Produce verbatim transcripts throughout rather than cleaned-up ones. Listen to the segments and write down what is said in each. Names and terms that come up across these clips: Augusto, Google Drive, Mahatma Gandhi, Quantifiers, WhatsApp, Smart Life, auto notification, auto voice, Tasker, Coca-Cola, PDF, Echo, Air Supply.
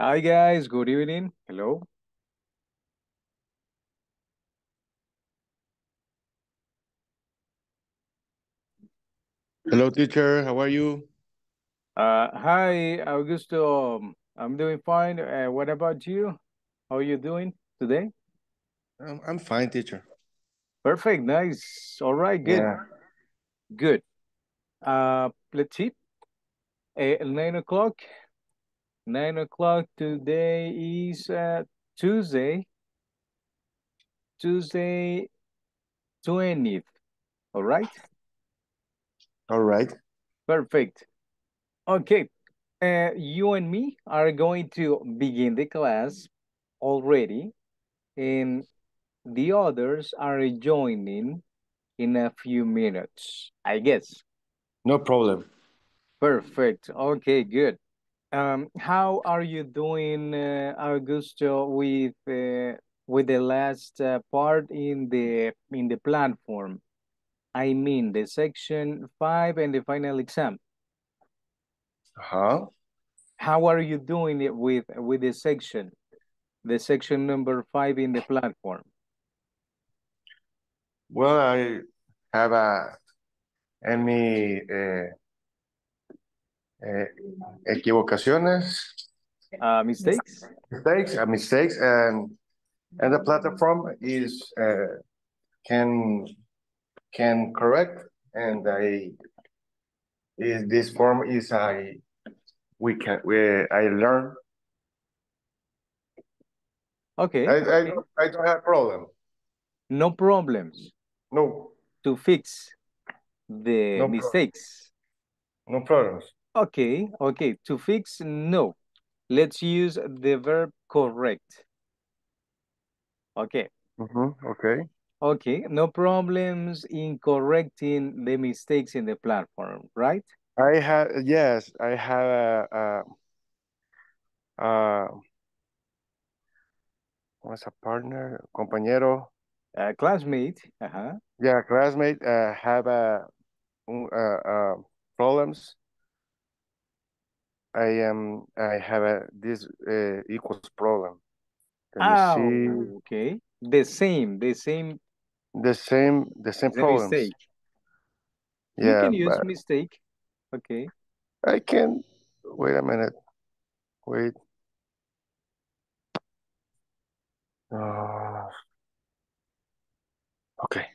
Hi guys, good evening. Hello. Hello, teacher. How are you? Uh, hi, Augusto. Um, I'm doing fine. Uh, what about you? How are you doing today? I'm, I'm fine, teacher. Perfect. Nice. All right. Good. Yeah. Good. Uh, let's see. Uh, nine o'clock. Nine o'clock today is uh, Tuesday. Tuesday, twentieth. All right. All right. Perfect. Okay, uh, you and me are going to begin the class already, and the others are joining in a few minutes, I guess. No problem. Perfect. Okay, good. Um, how are you doing, uh, Augusto, with uh, with the last uh, part in the in the platform? I mean, the section five and the final exam. Uh-huh. How are you doing it with with the section, the section number five in the platform? Well, I have a any eh, eh, equivocaciones, uh, mistakes, mistakes, uh, mistakes, and and the platform is uh, can can correct, and I is this form is I. We can, we, I learn. Okay. I, I, okay. I don't have problem. No problems. No. To fix the no mistakes. Problem. No problems. Okay, okay. To fix, no. Let's use the verb correct. Okay. Mm-hmm. Okay. Okay, no problems in correcting the mistakes in the platform, right? I have, yes, I have a, a, a what's a partner, compañero? A classmate, uh-huh. Yeah, classmate, uh, have a, uh, uh, problems. I am, I have a, this uh, equals problem. Can oh, you see? Okay. The same, the same. The same, the same the problems. Mistake. Yeah, you can use but... mistake. Okay. I can, wait a minute. Wait. Uh, okay.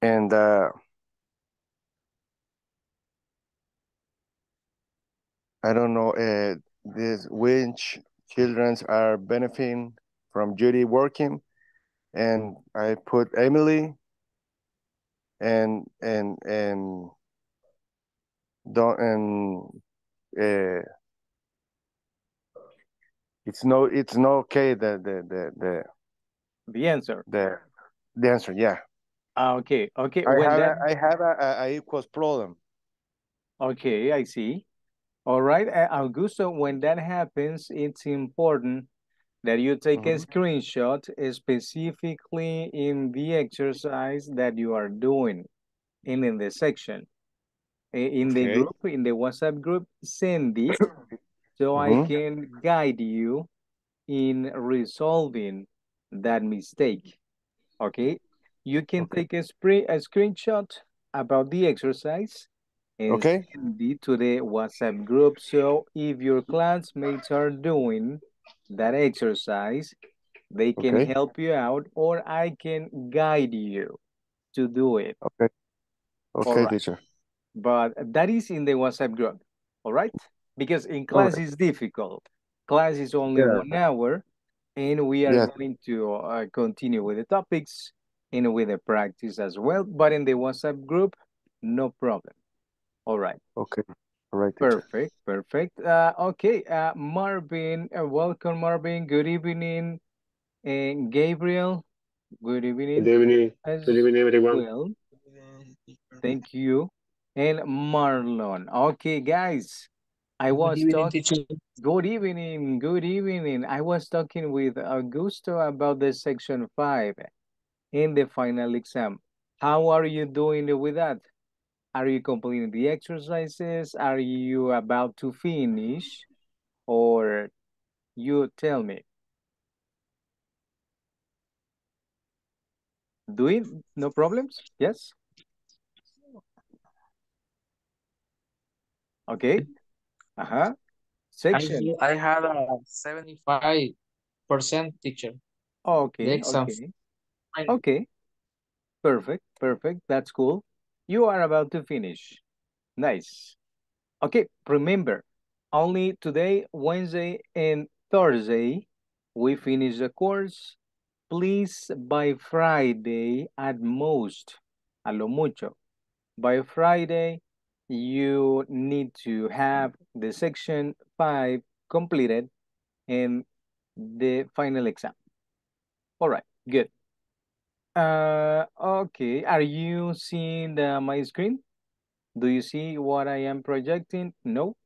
And uh, I don't know, uh, this which children are benefiting from Judy working. And I put Emily. And and and don't and uh, it's no it's no okay the the the the, the answer the the answer yeah uh, okay okay I when have that... a, I have a, a, a equals problem. Okay, I see. All right, uh, Augusto, when that happens, it's important that you take mm-hmm. a screenshot specifically in the exercise that you are doing and in the section. In okay. the group, in the WhatsApp group, send it so mm-hmm. I can guide you in resolving that mistake, okay? You can okay. take a, spray, a screenshot about the exercise and okay. send it to the WhatsApp group. So if your classmates are doing that exercise, they can okay. help you out, or I can guide you to do it. Okay. Okay, right. Teacher. But that is in the WhatsApp group, all right? Because in class okay. it's difficult. Class is only yeah. one hour, and we are yeah. going to uh, continue with the topics and with the practice as well. But in the WhatsApp group, no problem. All right. Okay. Right, perfect, perfect. Uh, okay, uh, Marvin, uh, welcome, Marvin. Good evening. And Gabriel, good evening. Good evening. As good evening, everyone. Well. Thank you. And Marlon. Okay, guys, I was talking. Good evening, good evening. I was talking with Augusto about the section five in the final exam. How are you doing with that? Are you completing the exercises? Are you about to finish? Or you tell me. Do it? No problems? Yes? Okay. Uh-huh. I, Section. I had a seventy-five percent teacher. The Okay, exam. okay. Fine. Okay. Perfect, perfect. That's cool. You are about to finish. Nice. Okay, remember, only today, Wednesday, and Thursday, we finish the course. Please, by Friday at most, a lo mucho, by Friday, you need to have the section five completed and the final exam. All right, good. Uh, okay, are you seeing the, my screen? Do you see what I am projecting? No?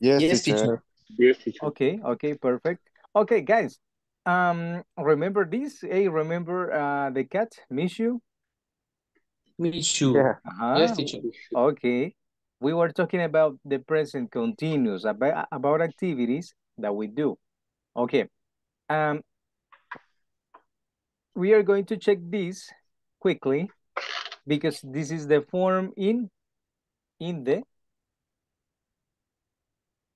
Yes, Yes, teacher. teacher. Yes, teacher. Okay, okay, perfect. Okay, guys, um, remember this? Hey, remember uh, the cat, Mishu? Me too. Yeah. Yes, Uh-huh. teacher. Okay, we were talking about the present continuous, about, about activities that we do. Okay, um, we are going to check this quickly because this is the form in in the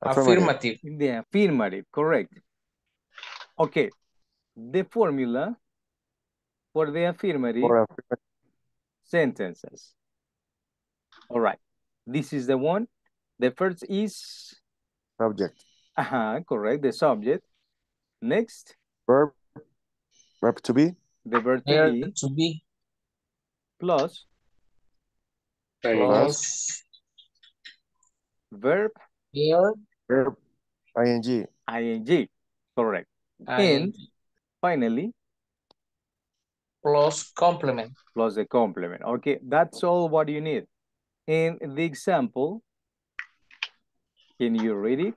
Affirmative. Affirmative. in the affirmative, correct? Okay, the formula for the affirmative Or affirmative. sentences. All right, this is the one. The first is Subject. uh correct, the subject. Next, Verb. Verb to be. the verb to There be to be plus Plus. plus verb here Verb. ing. ing, correct. and And finally, plus complement. plus the complement. Okay, that's all what you need. And the example, can you read it?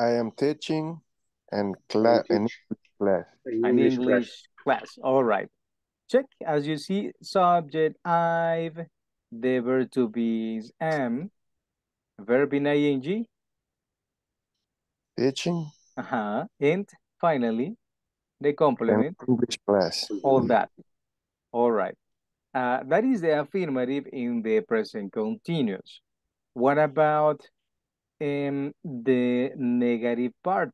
I am teaching and class an English class. An English class. English class. All right. Check as you see, subject I've, the verb to be is am, verb in ing, Teaching uh-huh, and finally the and complement, English class. all that. All right. Uh, that is the affirmative in the present continuous. What about um, the negative part?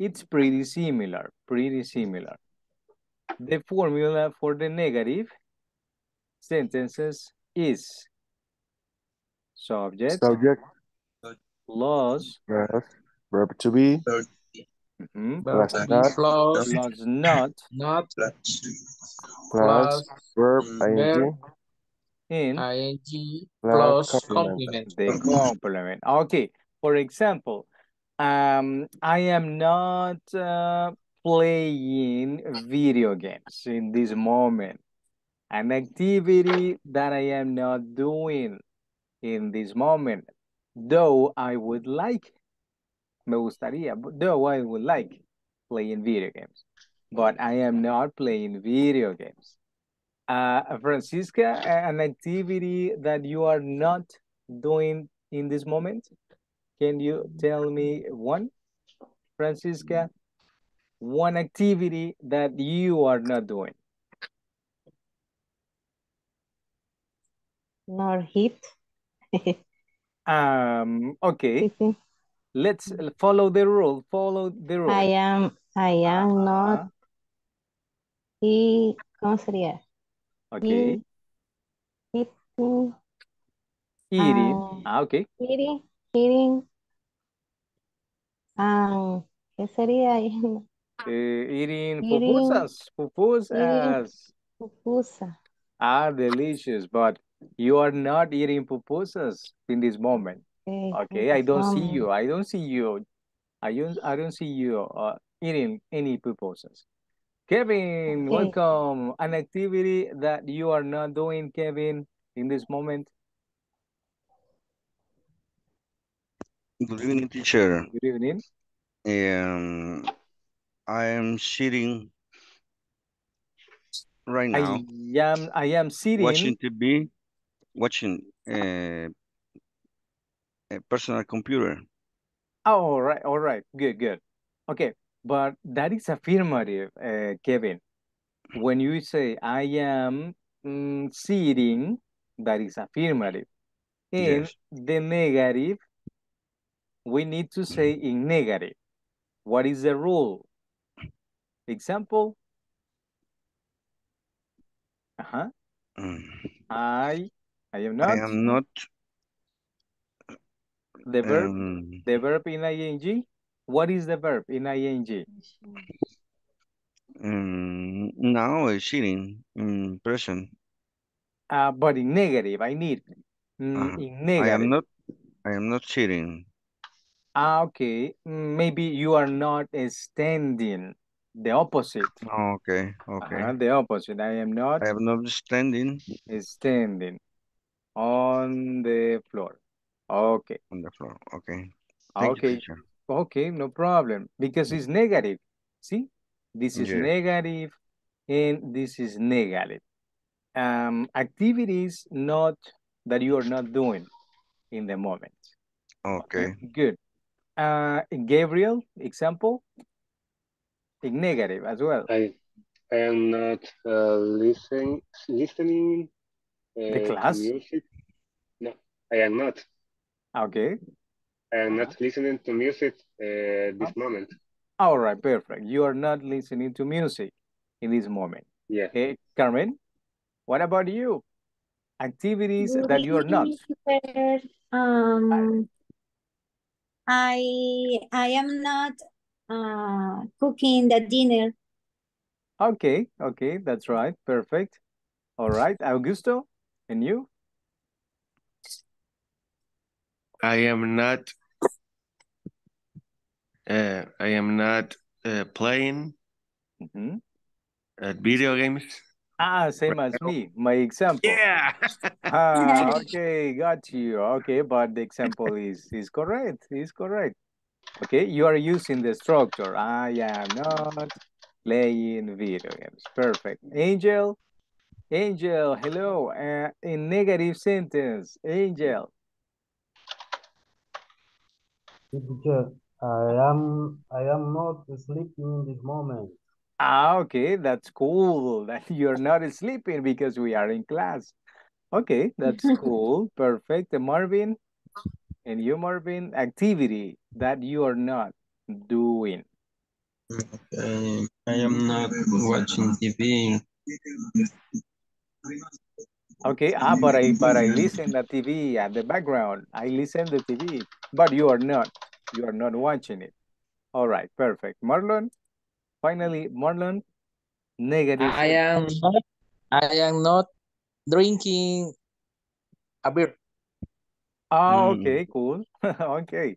It's pretty similar, pretty similar. The formula for the negative sentences is subject Subject. plus, Verb. Verb to be. mhm, Verb Plus to be not. plus plus not, not Plus. plus Verb. verb ing. in ing Plus plus complement. complement. the complement. Okay, for example, um, I am not uh, playing video games in this moment. An activity that I am not doing in this moment, though I would like, me gustaría, but though I would like playing video games, but I am not playing video games. Uh, Francisca, a- an activity that you are not doing in this moment? Can you tell me one, Francisca? One activity that you are not doing. Nor hit. Um, okay, let's follow the rule, follow the I rule. am, I am not. Uh-huh. He, ¿cómo sería? Okay, He, hitting, eating. um, Ah, okay, hitting, hitting, um, ¿qué sería? Uh, eating Eating, pupusas, eating pupusas. pupusa. Ah, delicious, but you are not eating pupusas in this moment. Okay, in Okay, I this don't see moment. you. I don't see you. I don't, I don't see you uh, eating any pupusas. Kevin, Okay. welcome. An activity that you are not doing, Kevin, in this moment. Good evening, teacher. Good evening. Um, I am sitting right I now am, I am sitting watching T V watching uh, a personal computer. Oh, all right, all right, good, good. Okay, but that is affirmative, uh, Kevin. When you say I am mm, sitting, that is affirmative. In Yes. the negative, we need to say in negative. What is the rule? Example, uh-huh. Mm. I, I am I not. am not. The verb, Um, the verb in ing. What is the verb in ing? um, Now I'm sitting in person. Uh, but in negative, I need mm, Uh, in I am negative. not. I am not sitting. Ah, okay. Mm, Maybe you are not uh, standing. The opposite. Okay. Okay. Uh-huh, the opposite. I am not I am not standing standing on the floor. Okay. on the floor. Okay. Thank you, Okay. teacher. Okay, no problem. Because it's negative. See? This is Yeah. negative and this is negative. Um, activities not that you are not doing in the moment. Okay, Okay. good. Uh, Gabriel, example, in negative as well. I, I am not uh, listen, listening The uh, to class. music. No, I am not. Okay. I am Uh-huh. not listening to music uh, this moment. All right, perfect. You are not listening to music in this moment. Yeah. Okay, Carmen, what about you? Activities that you are not. Um, I I am not uh, cooking the dinner. Okay, okay, that's right. Perfect. All right, Augusto, and you? I am not uh, I am not uh, playing hmm uh, video games Ah, same right as now. me, my example. Yeah. Ah, okay, got you. Okay, but the example is, is correct, is correct. Okay, you are using the structure. I am not playing video games. Perfect. Angel, Angel, hello. Uh, in negative sentence, Angel. Teacher, I am I am not sleeping in this moment. Ah, okay, that's cool that you're not sleeping because we are in class. Okay, that's cool. Perfect. And Marvin, and you, Marvin, activity that you are not doing. I, I am not watching T V. Okay, ah, but I but I listen the T V at the background. I listen the T V, but you are not. You are not watching it. All right, perfect. Marlon, finally, Marlon, negative I sentence. am not, I am not drinking a beer. Oh, Mm. okay, cool. Okay.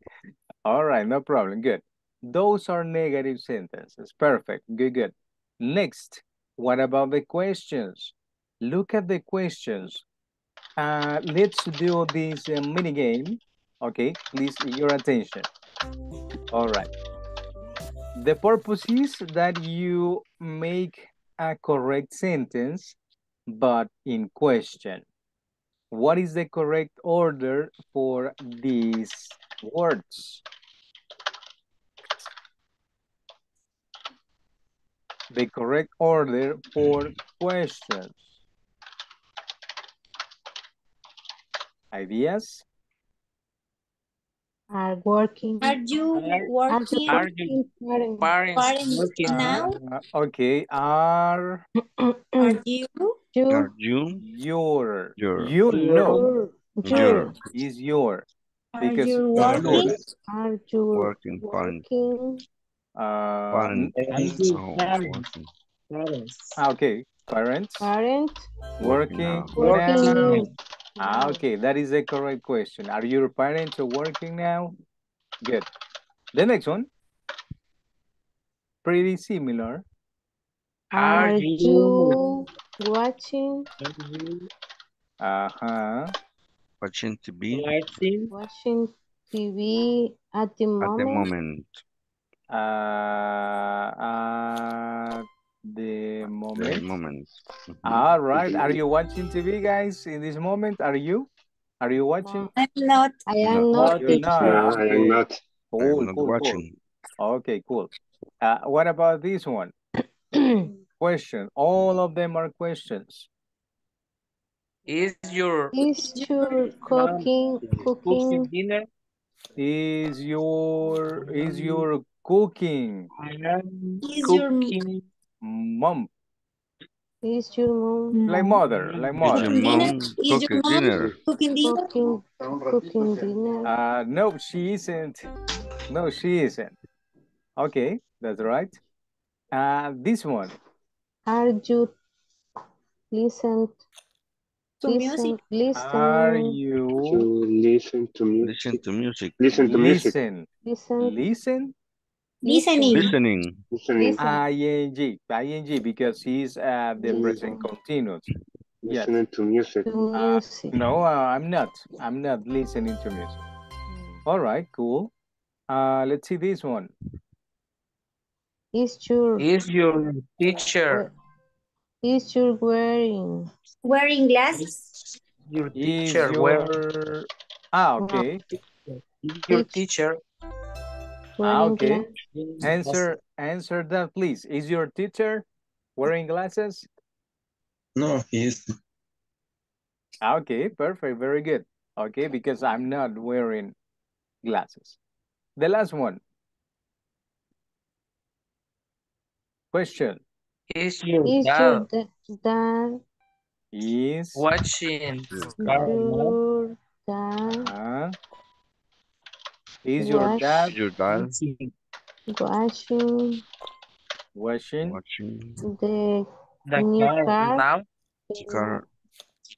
All right, no problem. Good. Those are negative sentences. Perfect. Good, good. Next, what about the questions? Look at the questions. Uh, let's do this uh, mini game. Okay, please, your attention. All right. The purpose is that you make a correct sentence, but in question. What is the correct order for these words? The correct order for questions. Ideas? Are working. Are you Are, Are you working Are you working parents? parents parents working? now? Uh, okay, are, Are you You, Are you your, your you know, your, your, your is your, are because you your, working? are you working parent? working? uh, n- Parent. Are you Oh, parents? working. Parents ah, okay, parents, Parent Working working now. now. working Ah, now. okay, that is the correct question. Are your parents working now? Good. The next one, pretty similar. Are Are you you watching? are you Uh-huh. Watching T V watching Watching T V at the at the moment? moment. Uh, uh, The moment. The moment. All right. Are you watching T V, guys, in this moment? Are you? Are you watching? I'm not. I am not. Not. not. I am not. Cool, I am not cool, watching. Cool. Okay, cool. Uh, what about this one? Question. All of them are questions. Is your is your cooking cooking dinner? Is your is your cooking? Is cooking. your mom? Is your mom? Like mother, like mother. Is your mom cooking dinner? Cooking dinner? Cooking, cooking dinner? Uh, no, she isn't. No, she isn't. Okay, that's right. Uh, this one. Are you listening to music? Listen. Are you listen to music? Listen to music. Listen to music. Listen. Listen. listen. Listening. Listening. Listening. I N G. I N G because he's uh, the present continuous. Listening yes. to music. Uh, no, uh, I'm not. I'm not listening to music. All right, cool. Uh, let's see this one. Is your, is your teacher? Is your wearing? Wearing glasses? Your teacher your... wear. Ah, okay. No. Is your teacher? Ah, okay. Glasses. Answer answer that, please. Is your teacher wearing glasses? No, he isn't. Okay, perfect. Very good. Okay, because I'm not wearing glasses. The last one. Question. Is your is dad, your dad is watching? Your dad. Uh, Is your Wash, dad your dad washing washing, washing. the, the new car, car now? Car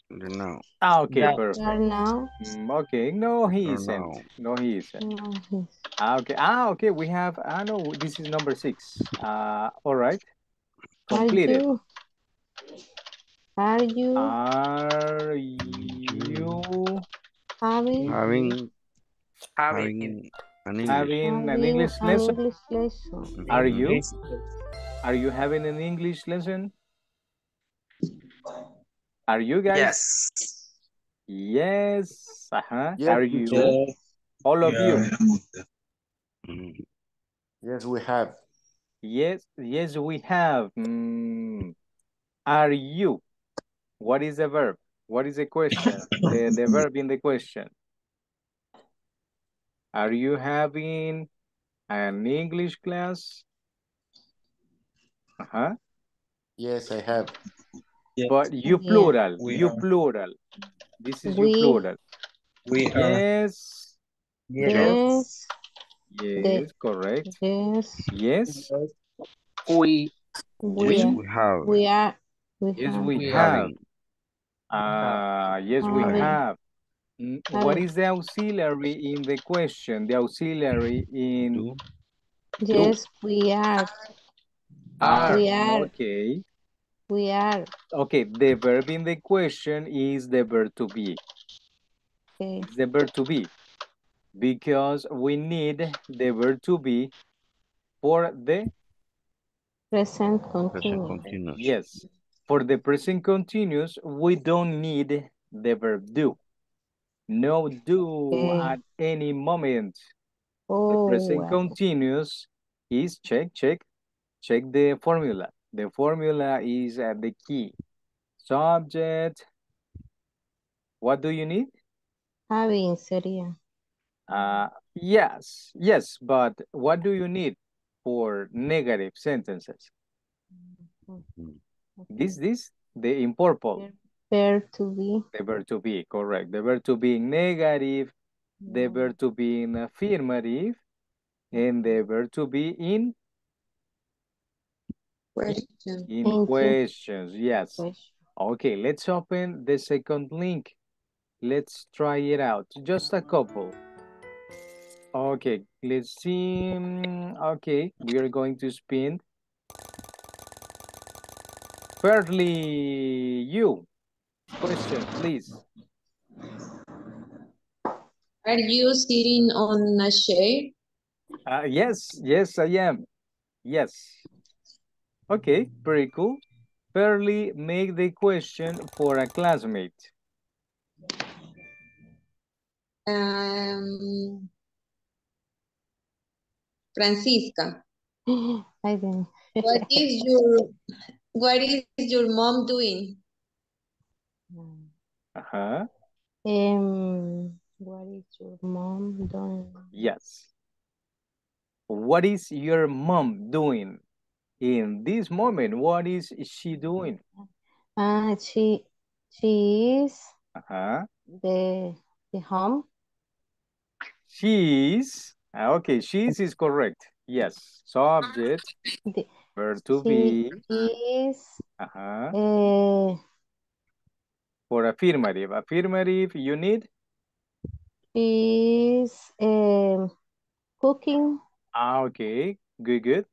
now. Ah, okay, the perfect. Car now. Mm, okay, no, he isn't. No, he isn't. No, he isn't. Ah, okay. Ah, okay. We have. Ah, no, this is number six. Uh, all right. Completed. Are you? Are you? Having. having Having, having, an having an English lesson? English lesson. Are you? Are you having an English lesson? Are you guys? Yes. Yes. Uh-huh. Yes. Are you? Yes. All of yeah. you? Yes, we have. Yes, yes, we have. Mm. Are you? What is the verb? What is the question? the, the verb in the question. Are you having an English class? Uh-huh. Yes, I have. Yes. But you plural, yeah, you are. plural. This is we, you plural. We are. Yes. Yes. Yes, yes. yes. correct. Yes. Yes. We. We have. We are. We yes, have. we have. Uh, yes, we have. What is the auxiliary in the question? The auxiliary in... Yes, we are. Are. We are. Okay. We are. Okay, the verb in the question is the verb to be. Okay. It's the verb to be. Because we need the verb to be for the... Present continuous. Present continuous. Yes. For the present continuous, we don't need the verb do. No do okay. at any moment. Oh, the present wow. continuous is check, check, check the formula. The formula is at the key. Subject. What do you need? Having, sería. Uh, yes, yes, but what do you need for negative sentences? Okay. This, this, the imperfect. Yeah. Verb to be. The verb to be, correct. The verb to be negative, the verb to be in affirmative, and the verb to be in? Question. In Thank questions, you. yes. Question. Okay, let's open the second link. Let's try it out. Just a couple. Okay, let's see. Okay, we are going to spin. Fairly, you. Question, please. Are you sitting on a chair? Uh, yes, yes, I am. Yes. Okay, pretty cool. Barely make the question for a classmate. Um, Francisca. I didn't. What is your What is your mom doing? Uh huh. Um. What is your mom doing? Yes. What is your mom doing in this moment? What is she doing? Ah, uh, she she is. Uh huh. The the home. She is. Okay, she is is correct. Yes, subject. The, verb to be. Is. Uh huh. Uh, For affirmative, affirmative, you need. Is um, cooking. Ah, okay, good, good.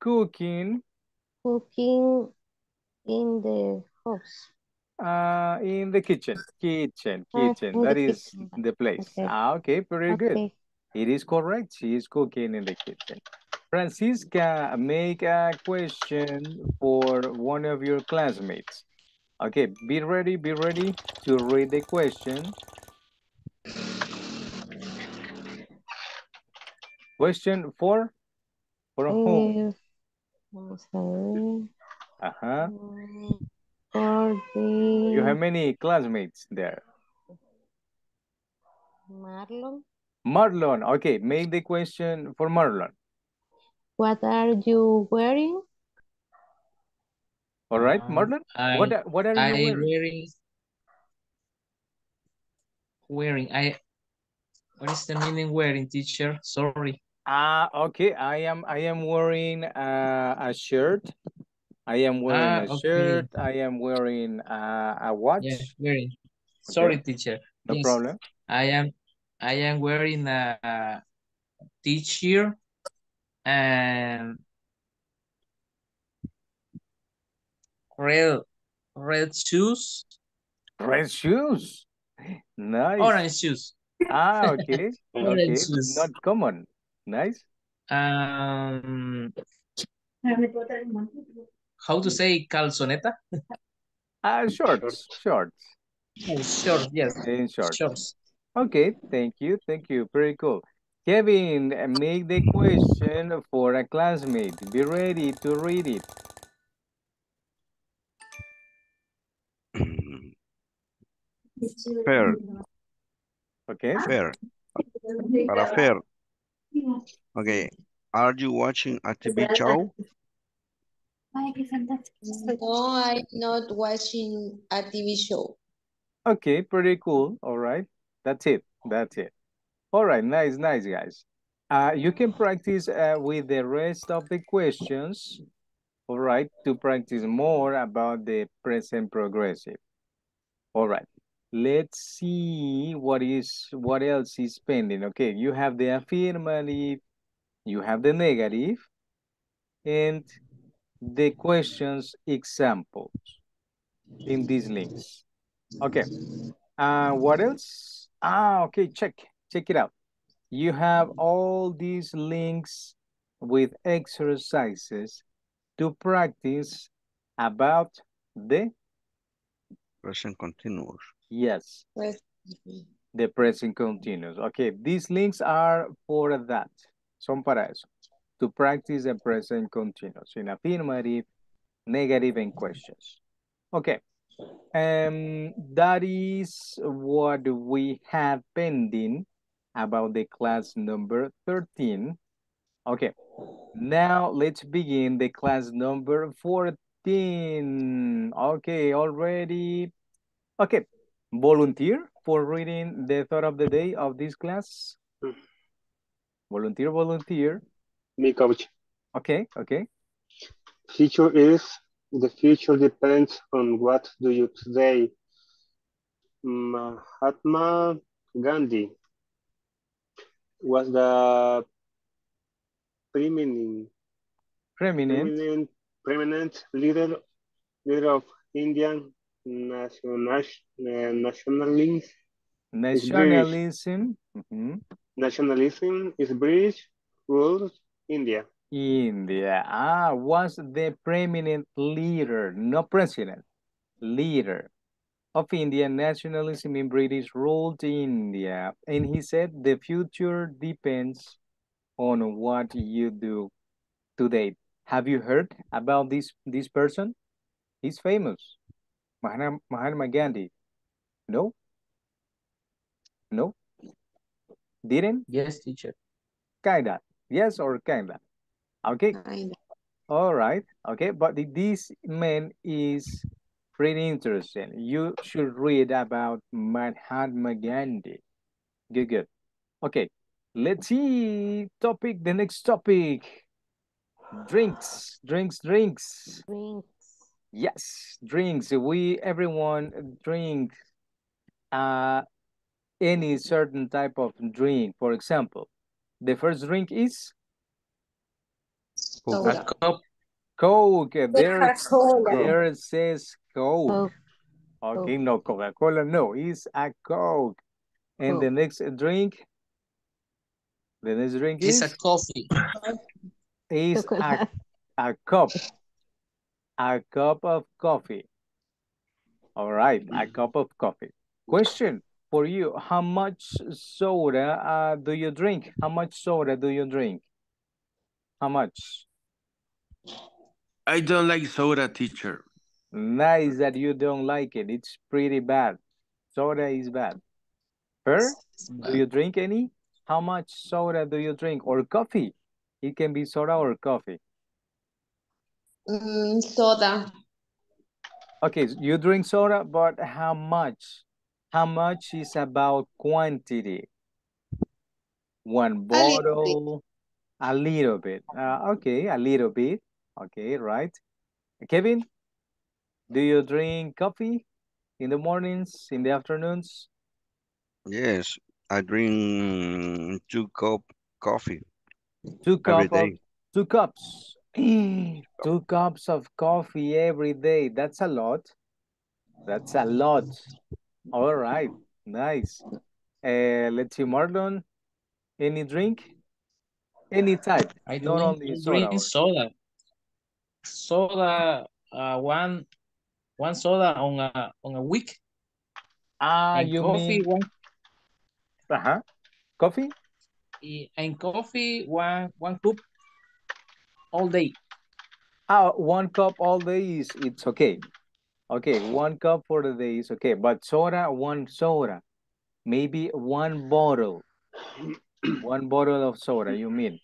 Cooking. Cooking in the house. Uh, in the kitchen, kitchen, kitchen. Uh, that is kitchen. The place. Okay. Ah, okay, very okay. good. It is correct. She is cooking in the kitchen. Francisca, make a question for one of your classmates. Okay, be ready, be ready to read the question. Question four? For whom? Uh-huh. For the... You have many classmates there. Marlon. Marlon, okay, make the question for Marlon. What are you wearing? All right, um, Marlon, I, what, what are I you wearing? Wearing, wearing, I, what is the meaning wearing, teacher? Sorry. Ah, uh, okay, I am, I am wearing uh, a shirt. I am wearing ah, a okay. shirt. I am wearing uh, a watch. Yeah, wearing. Sorry, okay. teacher. No yes. problem. I am, I am wearing a, a t-shirt and red, red shoes. Red shoes? Nice. Orange shoes. Ah, okay. Orange okay. shoes. Not common. Nice. Um, how to say calzoneta? Ah, uh, shorts. Shorts. Shorts, yes. In shorts. Shorts. Okay, thank you, thank you. Pretty cool. Kevin, make the question for a classmate. Be ready to read it. Fair. Okay. Fair. Para fair. Okay. Are you watching a T V show? No, I'm not watching a T V show. Okay, pretty cool. All right. That's it. That's it. All right. Nice, nice, guys. Uh, you can practice uh, with the rest of the questions, all right, to practice more about the present progressive. All right. Let's see what is what else is pending. Okay, you have the affirmative, you have the negative, and the questions examples in these links. Okay. Uh, what else? Ah, okay, check, check it out. You have all these links with exercises to practice about the present continuous. Yes, the present continuous. Okay, these links are for that. Son para eso. To practice the present continuous in affirmative, negative, and questions. Okay. Um, that is what we had pending about the class number thirteen. Okay, now let's begin the class number fourteen. Okay, already. Okay, volunteer for reading the thought of the day of this class. Volunteer, volunteer. Me, coach. Okay, okay. Teacher is... The future depends on what do you today. Mahatma Gandhi was the preeminent, preeminent, preeminent leader, leader of Indian national, nationalism. Nationalism. Is mm-hmm. Nationalism is British ruled India. India. Ah, was the prominent leader, not president, leader of Indian nationalism in British rule to India. And he said, the future depends on what you do today. Have you heard about this, this person? He's famous. Mahatma Gandhi. No? No? Didn't? Yes, teacher. Kinda. Yes or kinda? Okay. Kinda. All right. Okay. But this man is pretty interesting. You should read about Mahatma Gandhi. Good, good. Okay. Let's see topic, the next topic. Drinks, drinks, drinks. Drinks. Yes, drinks. We, everyone drinks uh, any certain type of drink. For example, the first drink is? Coca-Cola. Coke. There it, there it says Coke. Coke. Okay, Coke. No Coca-Cola, no. It's a Coke. And Coke. The next drink? The next drink it's is? It's a coffee. Is a, a cup. A cup of coffee. All right, a cup of coffee. Question for you. How much soda uh, do you drink? How much soda do you drink? How much? I don't like soda, teacher. Nice that you don't like it. It's pretty bad. Soda is bad. Her, do you drink any? How much soda do you drink? Or coffee? It can be soda or coffee. Mm, soda. Okay, so you drink soda, but how much? How much is about quantity? One bottle, a little bit. A little bit. Uh, okay, a little bit. Okay, right. Kevin, do you drink coffee in the mornings, in the afternoons? Yes, I drink two cup coffee. Two cup of, two cups. Two cups of coffee every day. That's a lot. That's a lot. All right. Nice. Uh, let's see, Marlon. Any drink? Any type. I don't only drink soda. soda. Soda uh, one one soda on a on a week. Ah, and you coffee mean... one. Uh-huh. Coffee? And coffee, one one cup all day. Ah, one cup all day is it's okay. Okay, one cup for the day is okay. But soda, one soda, maybe one bottle, one bottle of soda. You mean?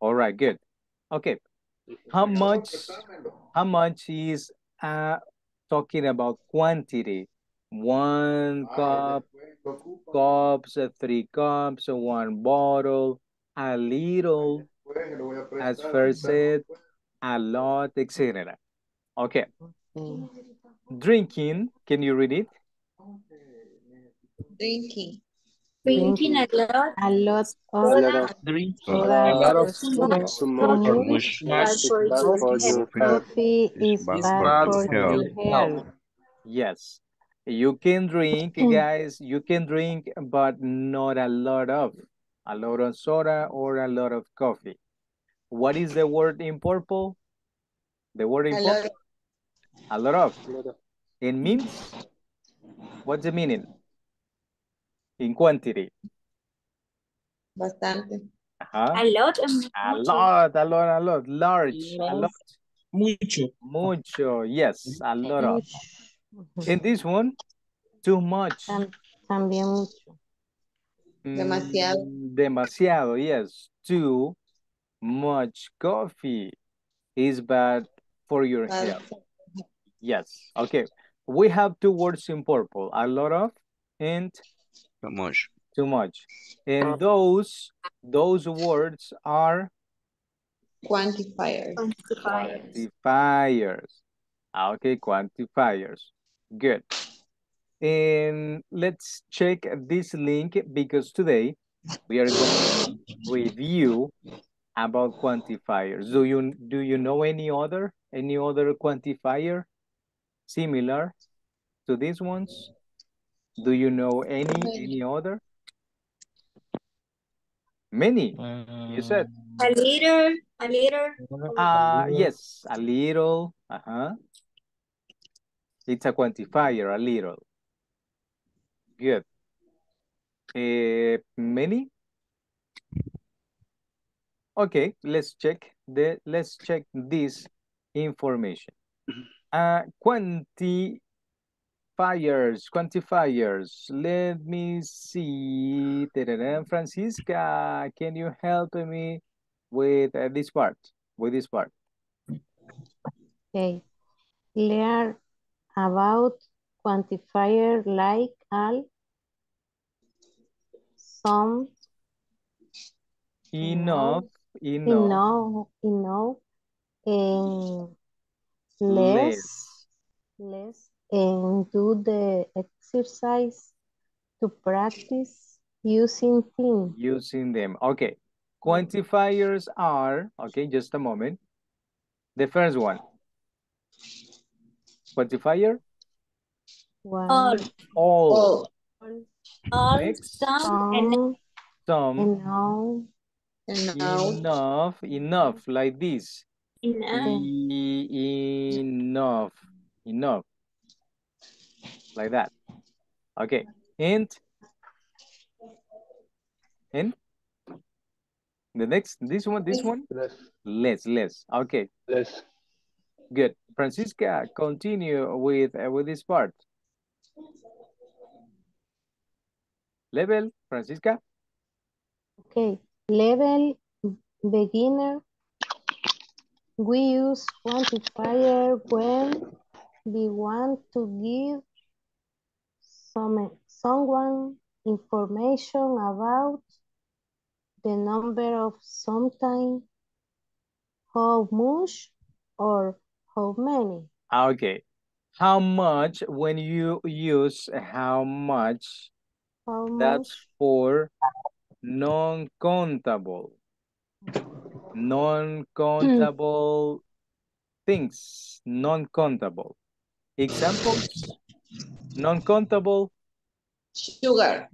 All right, good. Okay, how much? How much is uh talking about quantity? One cup, cups, three cups, one bottle, a little, as first said, a lot, et cetera. Okay. Drinking, can you read it? Drinking. Drinking a lot. A lot of drinking. A lot of coffee is bad for your health. Yes. You can drink, guys, you can drink, but not a lot of, a lot of soda or a lot of coffee. What is the word in purple? The word in purple? A lot of. It means? What's the meaning? In quantity. Bastante. Uh-huh. A lot. A lot, a lot, a lot. Large, a lot. Mucho. Mucho, yes, a lot of. In this one, too much. También mucho. Demasiado. Mm, demasiado, yes. Too much coffee is bad for your health. Yes. Okay. We have two words in purple. A lot of and too much. Too much. And those those words are quantifiers. Quantifiers. Quantifiers. Okay, quantifiers. Good. And let's check this link because today we are going to review about quantifiers. Do you do you know any other any other quantifier similar to these ones? Do you know any any other? Many, you said. A little, a little. Uh, yes, a little. Uh-huh. It's a quantifier, a little. Good. Uh, many? Okay, let's check the let's check this information. Uh, quantifiers, quantifiers. Let me see. Francisca, can you help me with uh, this part? With this part. Okay. Learn about quantifier like all, some, enough, enough, enough, and less, less, and do the exercise to practice using them. Using them. Okay. Quantifiers are, okay, just a moment. The first one. Quantifier? One. All. All. All. All. Next. Some. Enough. Some. Enough. Enough. Enough, enough, like this. Enough. E enough, enough, like that. Okay, and and the next, this one, this one, less, less, less. Okay, less. Good, Francisca, continue with uh, with this part. Level, Francisca. Okay. Level beginner, we use quantifier when we want to give some, someone information about the number of something, how much or how many. Okay. How much, when you use how much, how much? That's for non-countable, non-countable things, non-countable. Examples, non-countable. Sugar.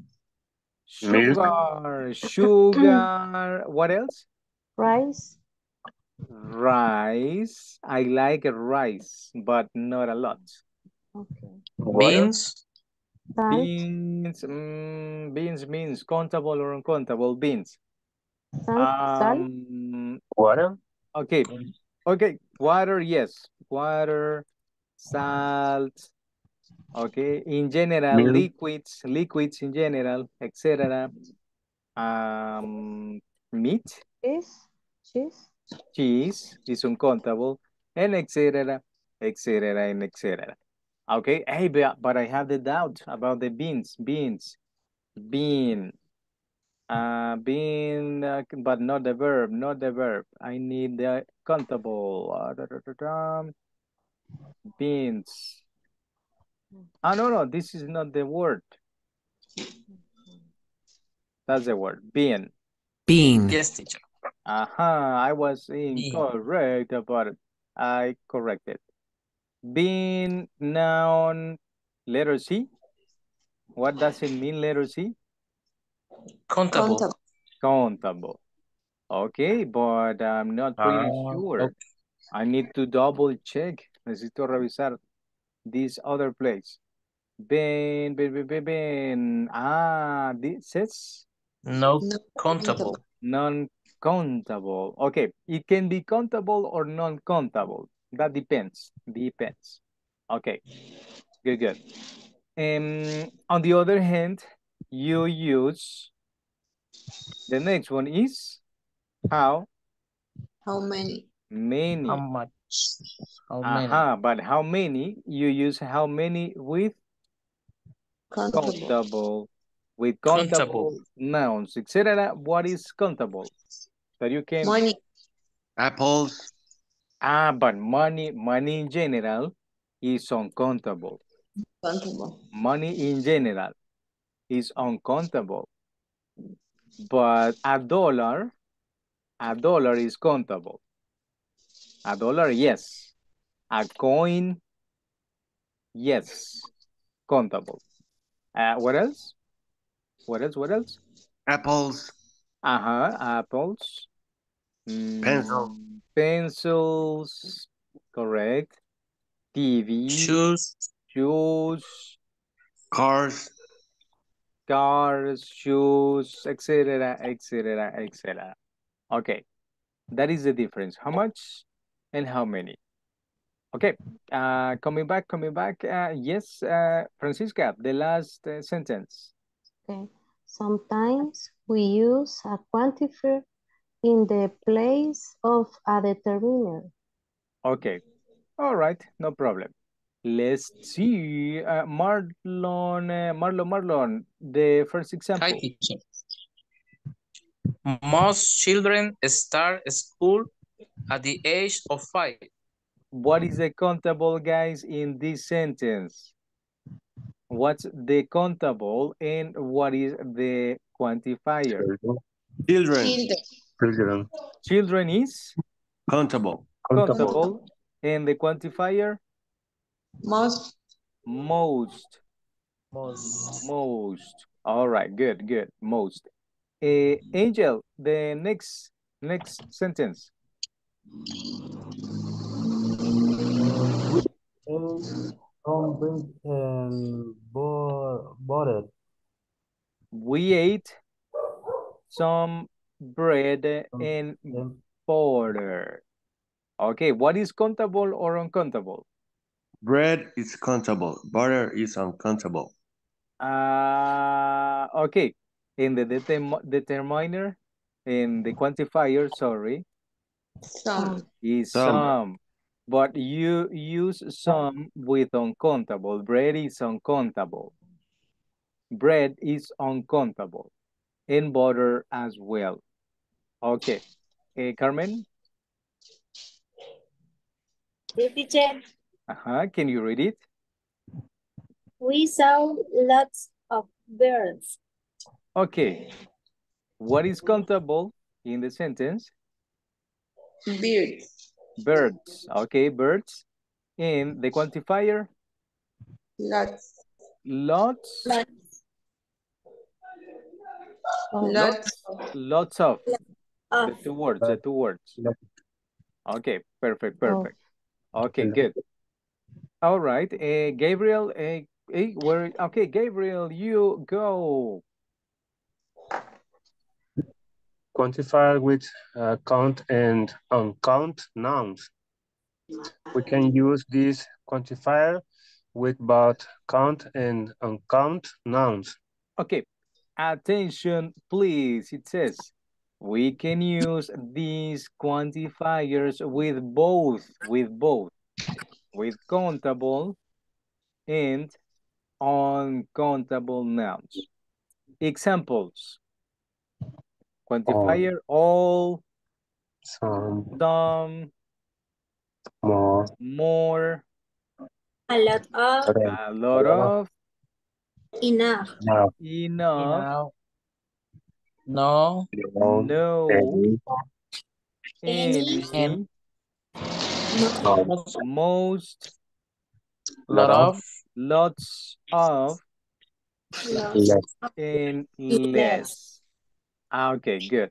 Sugar, sugar, what else? Rice. Rice, I like rice, but not a lot. Okay. Beans. That. Beans, mm, beans means countable or uncountable beans. Um, water. Okay, okay, water, yes. Water, salt, okay, in general, milk. liquids, liquids in general, et cetera. Um, meat. Cheese. Cheese. Cheese is uncountable, and et cetera, et cetera, and et cetera. Okay, hey, but I have the doubt about the beans, beans, bean, uh, bean, uh, but not the verb, not the verb. I need the countable, uh, da, da, da, da, da. Beans. Oh, no, no, this is not the word. That's the word, bean. Bean. Yes, teacher. Uh-huh, I was incorrect bean. About it. I corrected. Bean, noun, letter C. What does it mean, letter C? Countable. Countable. Countable. Okay, but I'm not pretty uh, sure. Okay. I need to double check. Necesito revisar this other place. Bean, bean, bean, bean, bean. Ah, this is? No, countable. Non-countable. Okay, it can be countable or non-countable. That depends, depends. Okay, good, good. Um, on the other hand, you use, the next one is how? How many? Many. How much? How many? Uh-huh, but how many, you use how many with? Countable. Countable. With countable, countable nouns, et cetera. What is countable? That you can... Money. Apples. Ah, but money, money in general is uncountable. Countable. Money in general is uncountable. But a dollar, a dollar is countable. A dollar, yes. A coin, yes, countable. Uh, what else? What else, what else? Apples. Uh-huh, apples. Pencil. Mm, pencils, correct. T V. Shoes. Shoes. Cars. Cars, shoes, et cetera, et cetera, et cetera. Okay, that is the difference. How much and how many? Okay, uh, coming back, coming back. Uh, yes, uh, Francisca, the last uh, sentence. Okay, sometimes we use a quantifier in the place of a determiner. Okay, all right, no problem. Let's see, uh, Marlon, uh, Marlon, Marlon, the first example. Hi, teacher. Most children start school at the age of five. What is the countable, guys, in this sentence? What's the countable and what is the quantifier? Children. Children. Children, Children is? Countable. Countable. Countable. And the quantifier? Most. Most. Most. Most. All right, good, good. Most. Uh, Angel, the next next sentence. We ate some bread and butter. Okay, what is countable or uncountable? Bread is countable. Butter is uncountable. Uh, okay. In the determ determiner, in the quantifier, sorry. Some. Is some. some. But you use some with uncountable. Bread is uncountable. Bread is uncountable. And butter as well. Okay. Hey, Carmen? Yes, teacher. Uh-huh. Can you read it? We saw lots of birds. Okay. What is countable in the sentence? Birds. Birds. Okay, birds. And the quantifier? Lots. Lots. Lots. Lots. Lots of. Lots. The two words. The two words. Okay. Perfect. Perfect. Okay. Good. All right, uh, Gabriel, uh, uh, where, okay, Gabriel, you go. Quantify with uh, count and uncount nouns. We can use this quantifier with both count and uncount nouns. Okay, attention, please. It says we can use these quantifiers with both, with both. With countable and uncountable nouns. Examples. Quantifier, all, all some, some, more, more, a lot of, a lot of, enough, enough, enough, no, no, no, any, any. Most, most, lot of, lots of, lots. And less. Okay, good.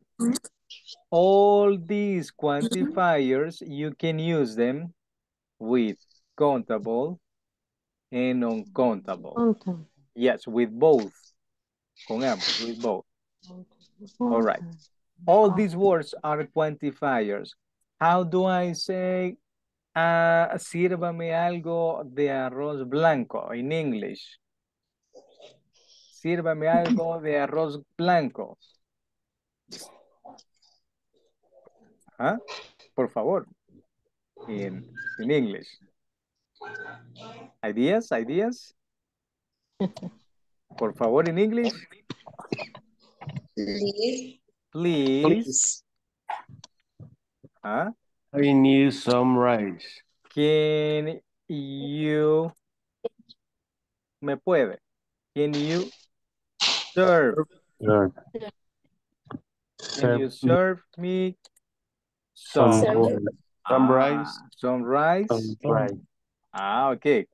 All these quantifiers, you can use them with countable and uncountable. Okay. Yes, with both. Con ambos, with both. All right. All these words are quantifiers. How do I say Uh, sírvame algo de arroz blanco in English? Sírvame algo de arroz blanco. ¿Ah? Por favor. In, in English. Ideas, ideas. Por favor, in English. Please. Please. ¿Ah? I need some rice. Can you, me puede, can you serve? Sure. Can you serve me some, some, some rice? Ah, some rice? Some rice. Ah, okay.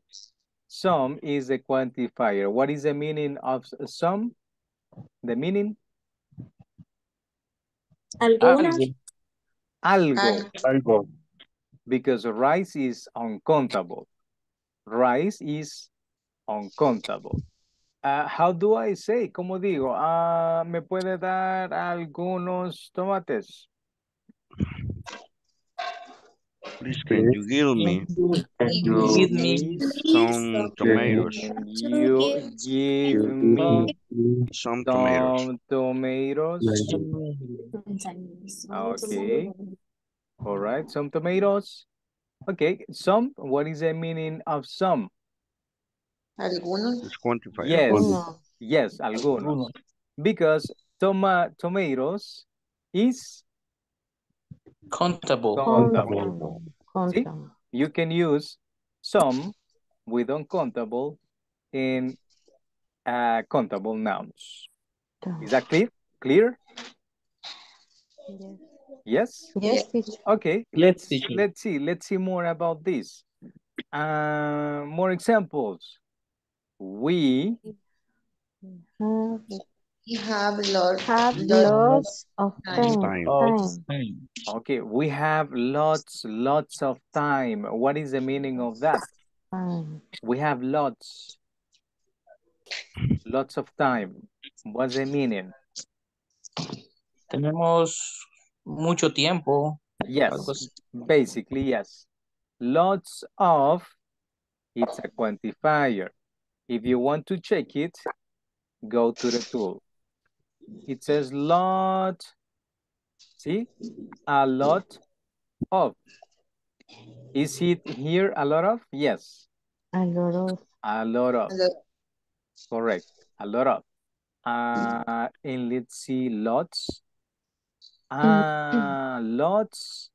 Some is a quantifier. What is the meaning of some? The meaning? Algunas. Algo. Algo. Algo. Because rice is uncountable. Rice is uncountable. Uh, how do I say? ¿Cómo digo? Uh, ¿Me puede dar algunos tomates? Please, can you give me, can you give me some tomatoes? You give me some tomatoes. tomatoes. Okay. All right. Some tomatoes. Okay. Some. What is the meaning of some? Algunos. Yes. Algunos. Yes. Algunos. Because toma tomatoes is countable. Countable. Countable. See? You can use some with uncountable in uh, countable nouns. Is that clear? Clear? Yes. Yes. Yes. Okay. Let's see. Let's see. Let's see more about this. Uh, more examples. We have, we have lots, have lots of time. Time. Of time. Okay, we have lots, lots of time. What is the meaning of that? Time. We have lots, lots of time. What's the meaning? Tenemos mucho tiempo. Yes, basically, yes. Lots of, it's a quantifier. If you want to check it, go to the tool. It says lot, see, a lot of. Is it here a lot of? Yes. A lot of. A lot of. Correct. A lot of. Uh, and let's see, lots. Uh, lots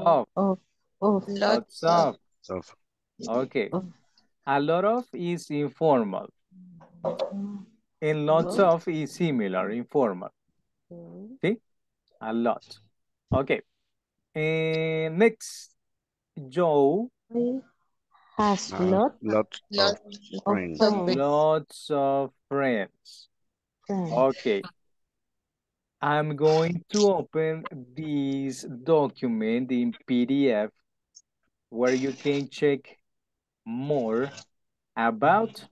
of. Of. Of. Lots of. Of. Okay. Of. A lot of is informal, and lots of is similar, informal. See? A lot. Okay. And next, Joe. Has uh, lot, lots, lots of friends. Lots of friends. Okay. I'm going to open this document in P D F where you can check more about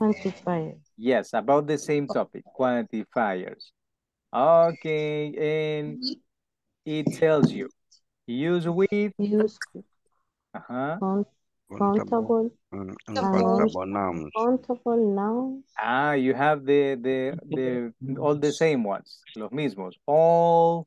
quantifiers. Yes, about the same topic, quantifiers. Okay, and it tells you use with use uh-huh. count, countable, countable, countable nouns. Countable nouns. Ah, you have the the the all the same ones, los mismos. All.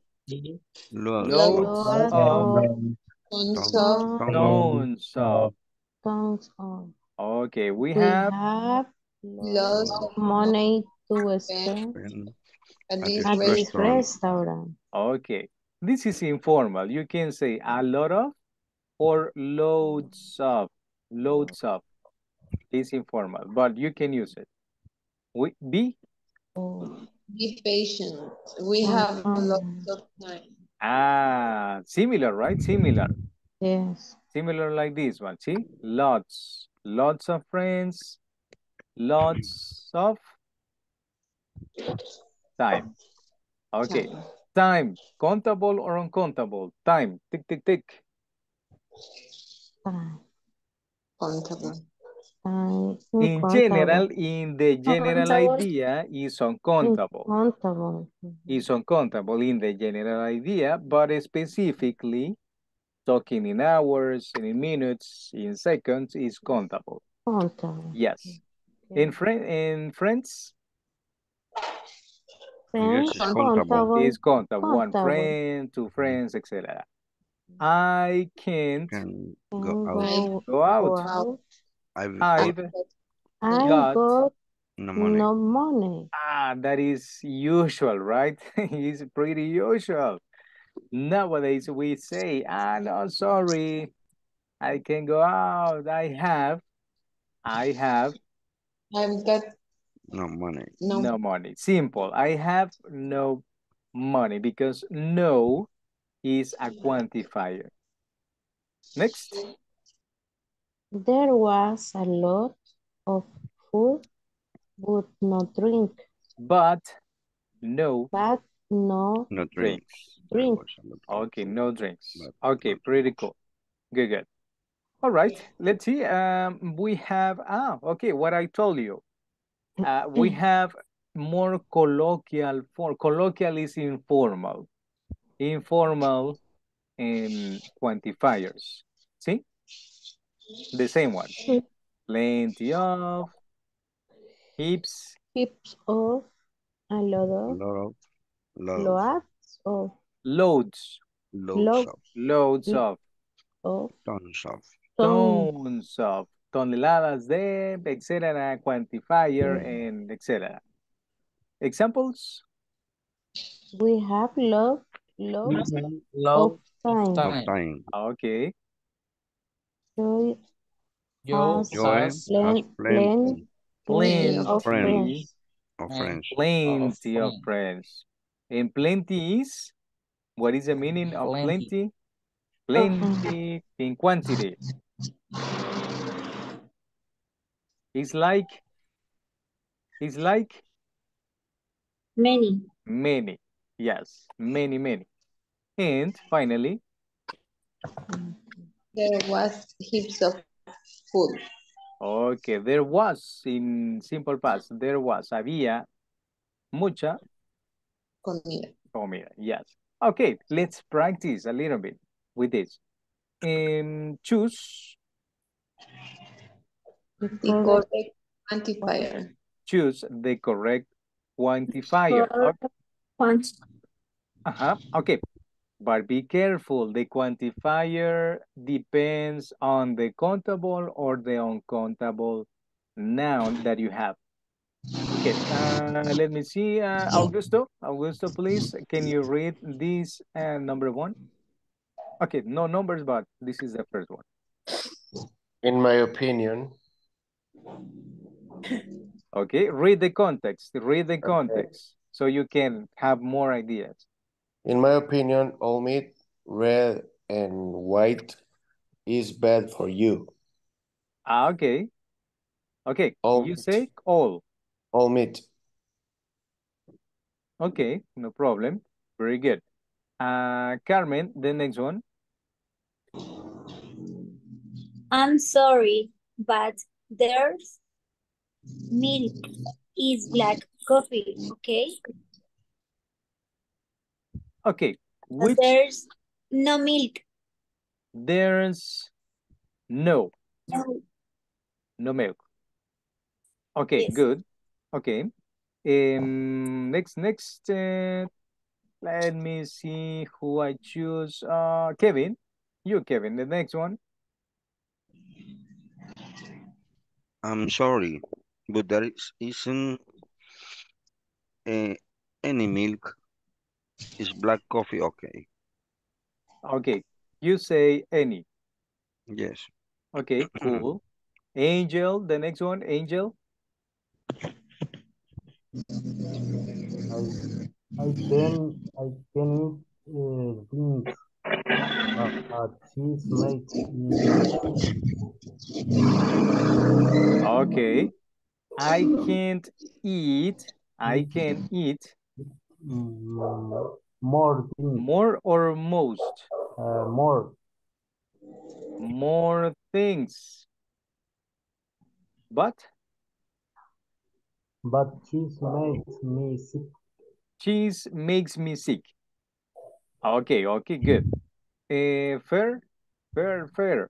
Loads of tons of tons of. Okay, we, we have, have lots of money to spend at this restaurant. restaurant. Okay, this is informal. You can say a lot of or loads of. Loads of is informal, but you can use it. We be. Oh. Be patient. We have a lot of time. Ah, similar, right? Similar. Yes. Similar like this one, see? Lots. Lots of friends. Lots of time. Okay. Time. Time. Countable or uncountable? Time. Tick, tick, tick. Time. Countable. Uh, in general, in the general uncountable. idea is uncountable. Uncountable. Is uncountable in the general idea, but specifically talking in hours, in minutes, in seconds is countable. Countable. Yes. Okay. In friend, in friends, friends? Yes, it's countable. Is countable. countable. One friend, two friends, et cetera. I can't Can go out. Go out. I've, I've, I've got, got No money. No money. Ah, that is usual, right? It's pretty usual. Nowadays we say, ah, no, sorry, I can go out. I have, I have. I've got. No money. No. no money. Simple. I have no money because no is a quantifier. Next. There was a lot of food, but no drink. But no. But no. No drinks. Drinks. Okay, no drinks. Okay, pretty cool. Good, good. All right. Let's see. Um, we have. Ah, okay. What I told you. Uh, we have more colloquial form. Colloquial is informal. Informal um, quantifiers. See? The same one. Plenty of. Heaps. Heaps of. A lot of. A lot of. Loads of. Loads. Loads of. Loads of. Of. Tons of. Tons of. Toneladas de, etcétera, quantifier, mm-hmm. and etcétera. Examples? We have love, love, mm-hmm. love of time. time. time. Okay. Joy, Joy has plenty plen plen of friends. Plenty of friends. And plenty is, what is the meaning of plenty? Plenty, plenty in quantity. It's like, it's like many, many, yes, many, many. And finally, there was heaps of food. Okay, there was in simple past, there was, había mucha comida. Comida, yes. Okay, let's practice a little bit with this. Um, choose. The correct quantifier. Choose the correct quantifier. Correct. Uh-huh. Okay. But be careful. The quantifier depends on the countable or the uncountable noun that you have. Okay. Uh, let me see. Uh, Augusto. Augusto, please. Can you read this uh, number one? Okay. No numbers, but this is the first one. In my opinion. Okay, read the context, read the context, okay. So you can have more ideas. In my opinion, all meat, red and white, is bad for you. Ah, okay. Okay, all you meat. Say all. All meat. Okay, no problem. Very good. Uh, Carmen, the next one. I'm sorry, but... There's milk is black coffee, okay? Okay. Which... There's no milk. There's no. No, no milk. Okay, yes. Good. Okay. Um, next, next. Uh, let me see who I choose. Uh, Kevin. You, Kevin. The next one. I'm sorry, but there is, isn't uh, any milk. It's black coffee, okay. Okay, you say any. Yes. Okay, cool. Angel, the next one, Angel. I, I can, I can uh, think of cheese making. Okay, I can't eat, I can eat more, more or most, uh, more, more things, but, but cheese makes me sick, cheese makes me sick, okay, okay, good, uh, fair, fair, fair.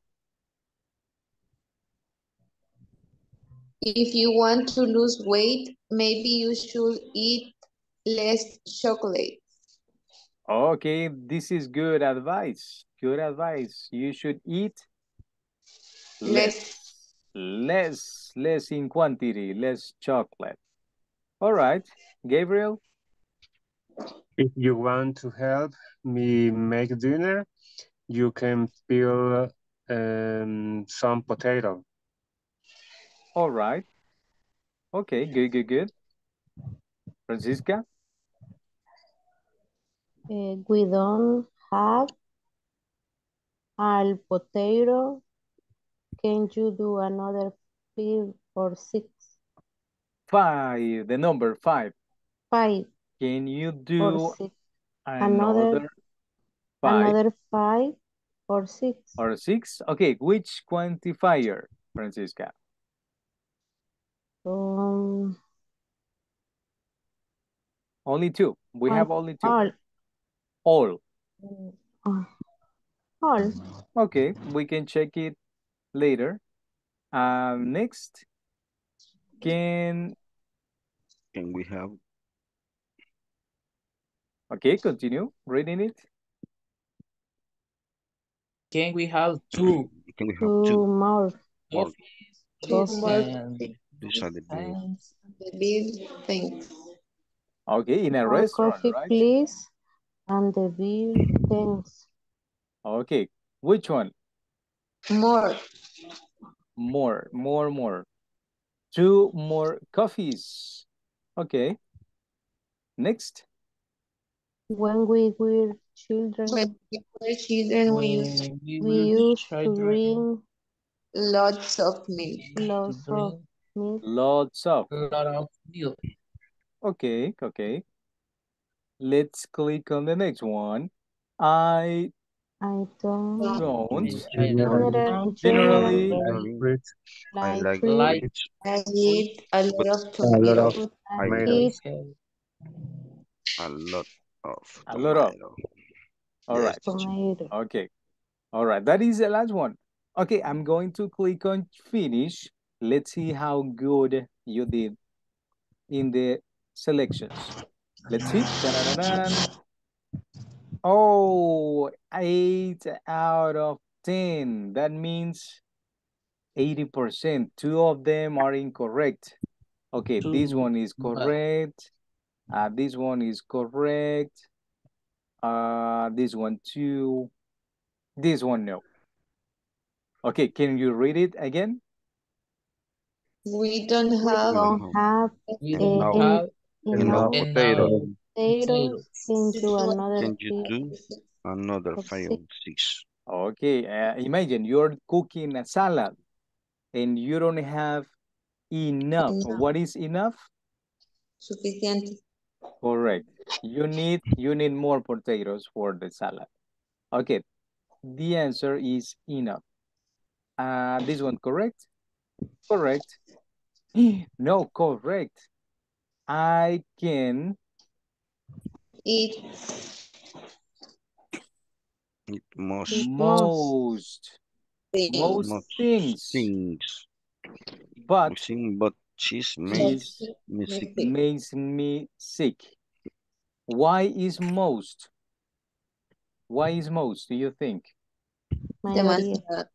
If you want to lose weight, maybe you should eat less chocolate. Okay, this is good advice. Good advice. You should eat less, less Less, less in quantity, less chocolate. All right, Gabriel? If you want to help me make dinner, you can peel um, some potato. All right. Okay, good, good, good. Francisca? Uh, we don't have al potato. Can you do another five or six? Five, the number five. Five. Can you do another, another five? Another five or six. Or six? Okay, which quantifier, Francisca? Um, only two. We all, have only two. All. All. All. Okay, we can check it later. Um, next, can... Can we have... Okay, continue reading it. Can we have two? Can we have two, two more? More. Two more. These are the big things. Okay, in a more restaurant, coffee, right? Please, and the big things. Okay, which one? More. More, more, more. Two more coffees. Okay. Next. When we were children, when we were children, we used, we we used to drink lots of milk. Lots of milk. Lots of. Lots of milk. Okay, okay. Let's click on the next one. I. I don't. Don't. Generally, generally I like, like it. I eat a lot of tomatoes. I eat a lot of. A lot of. All right. Tomato. Okay. All right. That is the last one. Okay. I'm going to click on finish. Let's see how good you did in the selections. Let's see. Da-da-da-da. Oh, eight out of ten. That means eighty percent. Two of them are incorrect. Okay, Two. This one is correct. Uh, this one is correct. Uh, this one too. This one, no. Okay, can you read it again? We don't have, we don't have, we don't a, have in, enough enough potato. Enough. Potatoes into another. Can you do another five or six? Okay, uh, imagine you're cooking a salad and you don't have enough. enough. What is enough? Sufficient. Correct. You need you need more potatoes for the salad. Okay, the answer is enough. Uh, this one correct? Correct. No, correct. I can. Eat most most things. Most things. things. But but cheese makes me sick. Makes me sick. Why is most? Why is most? Do you think? Demasiado.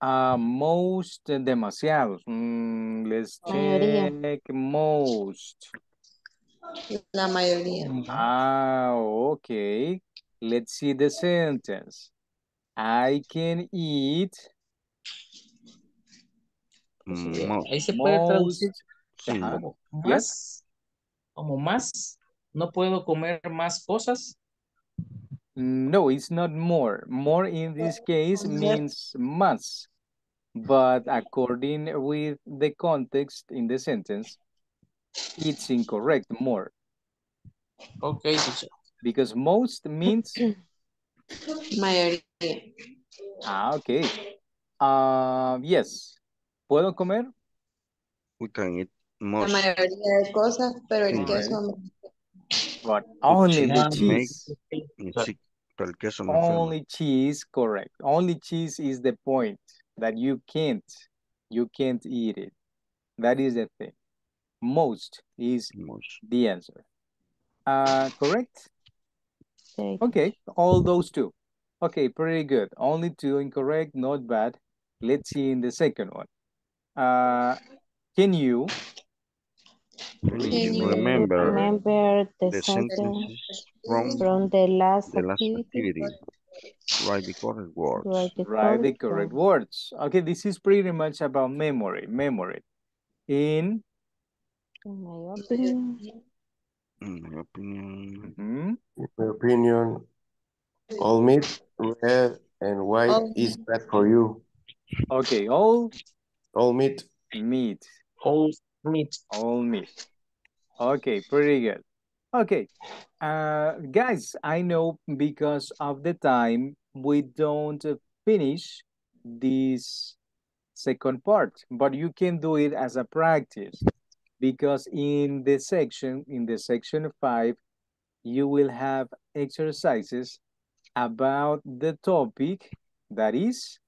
Uh, most demasiado. Mm, let's check most. La mayoría. Ah, okay. Let's see the sentence. I can eat most. Ahí se puede traducir. Sí. Como más. Como más. No puedo comer más cosas. No, it's not more. More in this case means más. But according with the context in the sentence, it's incorrect, more. Okay, teacher. Because most means? Mayoría. Ah, okay. Uh, yes. ¿Puedo comer? We can eat most. La mayoría de cosas, pero el queso... But only the cheese. Only cheese, correct. Only cheese is the point that you can't. You can't eat it. That is the thing. Most is most. The answer. Uh, correct? Okay. Okay, all those two. Okay, pretty good. Only two incorrect, not bad. Let's see in the second one. Uh, can you, can you remember, remember the, the sentences from, from the last, the last activity? activity? Write the correct words. Write the, Write the correct words. words. Okay, this is pretty much about memory. Memory. In, in my opinion. In my opinion. Mm-hmm. In my opinion. All meat, red and white all is bad for you. Okay, all all meat. Meat. All meat. All meat. Okay, pretty good. Okay, uh, guys, I know because of the time, we don't finish this second part, but you can do it as a practice because in the section, in the section five, you will have exercises about the topic that is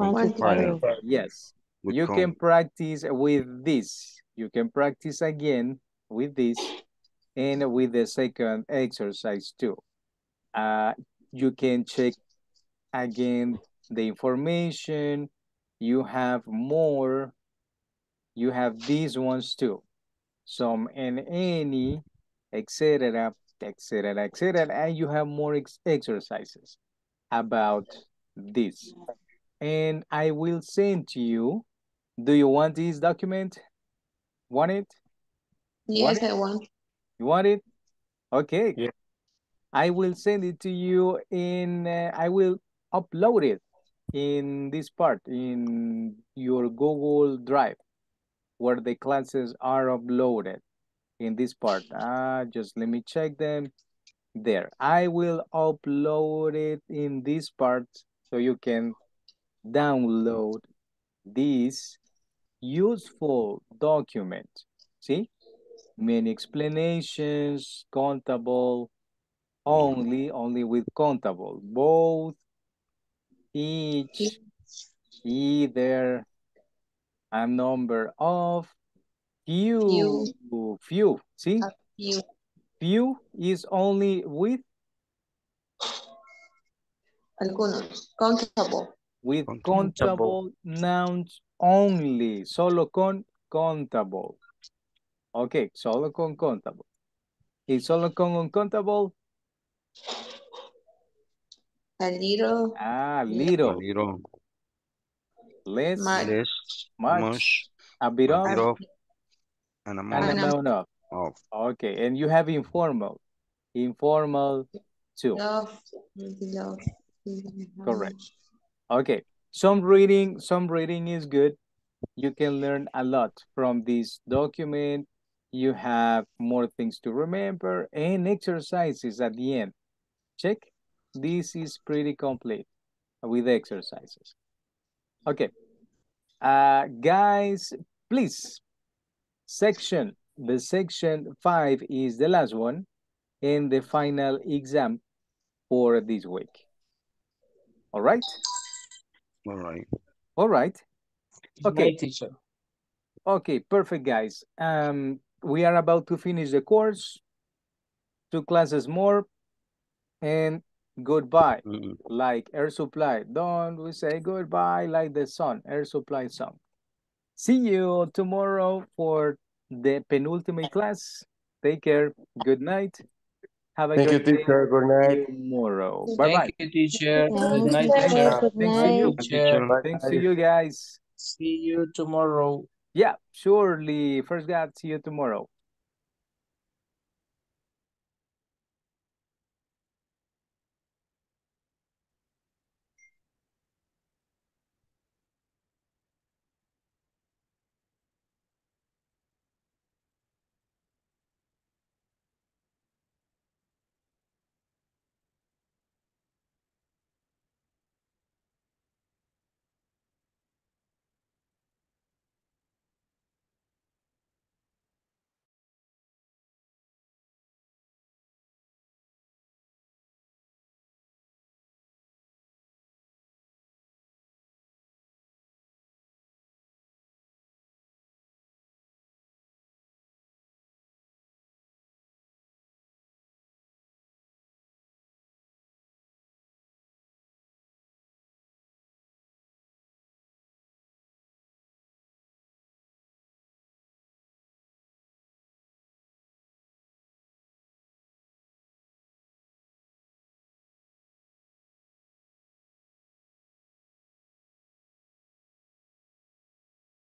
quantifier. Yes, with you can practice with this. You can practice again with this and with the second exercise too. Uh, you can check again the information. You have more. You have these ones too. Some and any, et cetera, et cetera, et cetera, and you have more ex exercises about this. And I will send to you. Do you want this document? Want it? Yes, want it? I want. You want it? Okay. Yeah. I will send it to you in, uh, I will upload it in this part, in your Google Drive, where the classes are uploaded. In this part, uh, just let me check them there. I will upload it in this part so you can download this useful document. See, many explanations, countable, only, only with countable, both, each, either, a number of, few, few, few. See? Few. Few is only with? Algunos, countable. With countable, countable nouns only, solo con countable. Okay, solo con countable. Is solo con uncountable? A little. Ah, little. A little. Less. Much. Less. Much. Much. A bit of. A bit of. An amount, an amount of. of. Okay, and you have informal. Informal too. Love. Love. Correct. Okay, some reading, some reading is good. You can learn a lot from this document. You have more things to remember and exercises at the end. Check. This is pretty complete with exercises. Okay. Uh, guys, please. Section, the section five is the last one and the final exam for this week. All right? All right. All right. Okay. Teacher. Okay, perfect, guys. Um, we are about to finish the course, two classes more, and goodbye, mm-hmm. like Air Supply. Don't we say goodbye like the sun, Air Supply song. See you tomorrow for the penultimate class. Take care. Good night. Have a Thank good you, day teacher. Good night. Tomorrow. Bye bye. Thank you, teacher. Good night, teacher. Good night. Thanks to you, teacher. Thanks to you guys. See you tomorrow. Yeah, surely. First God, see you tomorrow.